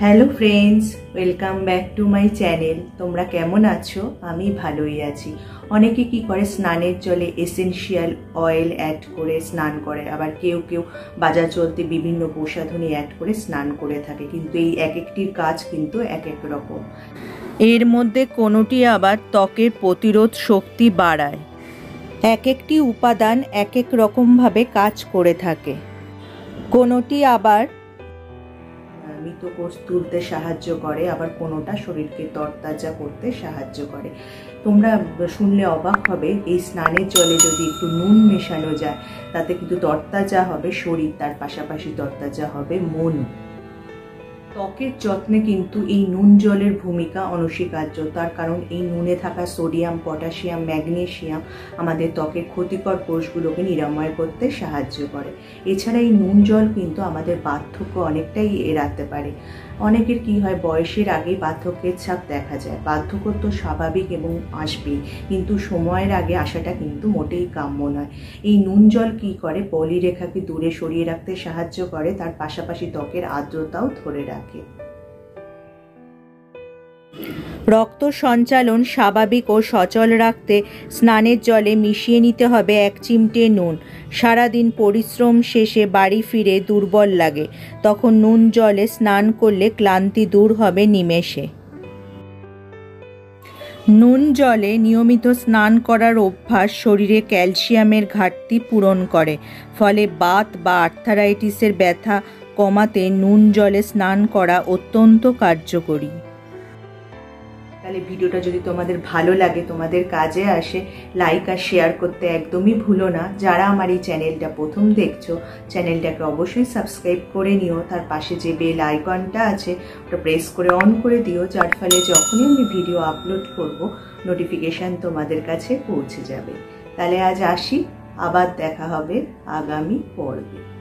Hello friends, welcome back to my channel. तुम्हरा केमन आछो? आमी भालोई आछी। अनेके कि करे स्नानेर जले एसेंशियल ऑयल एड करे स्नान करे, आबार केउ केउ बाजार चलते विभिन्न प्रसाधनी एड करे स्नान करे थाके, किन्तु एई एक एकटिर काज किन्तु एक एक रकम। एर मध्ये कोनोटी आबार त्वकेर प्रतिरोध शक्ति बाड़ाय। एक एकटी उपादान एक एक रकम भावे काज करे थाके। कोनोटी आबार मृतकोष तुलते साहाज्य करे, आबार कोनोटा शरीर के तरताजा करते साहाज्य करे। तोमरा शुनले अबाक हबे, एई स्नानेर जले यदि एकटु नून मेशानो जाय ताते किन्तु तरताजा हबे शरीर, तार पाशापाशि तरताजा हबे मन। त्वकेर जत्ने किन्तु एई नून जलेर भूमिका अनस्वीकार्य, तार कारण एई नूने थाका सोडियम, पटाशियम, मैग्नेशियम आमादेर त्वकेर क्षतिकर कोषगुलोके निरामय करते साहाज्य करे। एछाड़ा एई नून जल किन्तु आमादेर बार्धक्य अनेकटाई एड़ाते पारे। अनेकेर कि हय, बयसेर आगे बार्धक्येर छाप देखा जाय। बार्धक्य तो स्वाभाविक एबं आसबेई, किन्तु समयेर आगे आसाटा किन्तु मोटेई काम्य नय। एई नून जल कि करे, बलिरेखाके दूरे सरिये राखते साहाज्य करे, तार पाशापाशि त्वकेर आर्द्रताओ धरे राखे। रक्त संचालन स्वाभाविक और सचल रखते स्नानेर जले मिशिए निते हबे एक चिमटे नून। सारा दिन परिश्रम शेषे बाड़ी फिरे दुर्बल लागे, तखन नून जले स्नान करले क्लांति दूर हबे निमेषे। नून जले नियमित स्नान करार अभ्यास शरीरे क्यालसियामेर घाटति पूरण करे, फले बात बा आर्थराइटिसेर व्यथा कमाते नून जले स्नान करा अत्यंत कार्यकरी। তাহলে ভিডিওটা যদি তোমাদের ভালো লাগে, তোমাদের কাজে আসে, লাইক আর শেয়ার করতে একদমই ভুলো না। যারা আমার এই চ্যানেলটা প্রথম দেখছো, চ্যানেলটাকে অবশ্যই সাবস্ক্রাইব করে নিও। তার পাশে যে বেল আইকনটা আছে ওটা প্রেস করে অন করে দিও, যার ফলে যখনই আমি ভিডিও আপলোড করব নোটিফিকেশান তোমাদের কাছে পৌঁছে যাবে। তাহলে আজ আসি, আবার দেখা হবে আগামী পর্বে।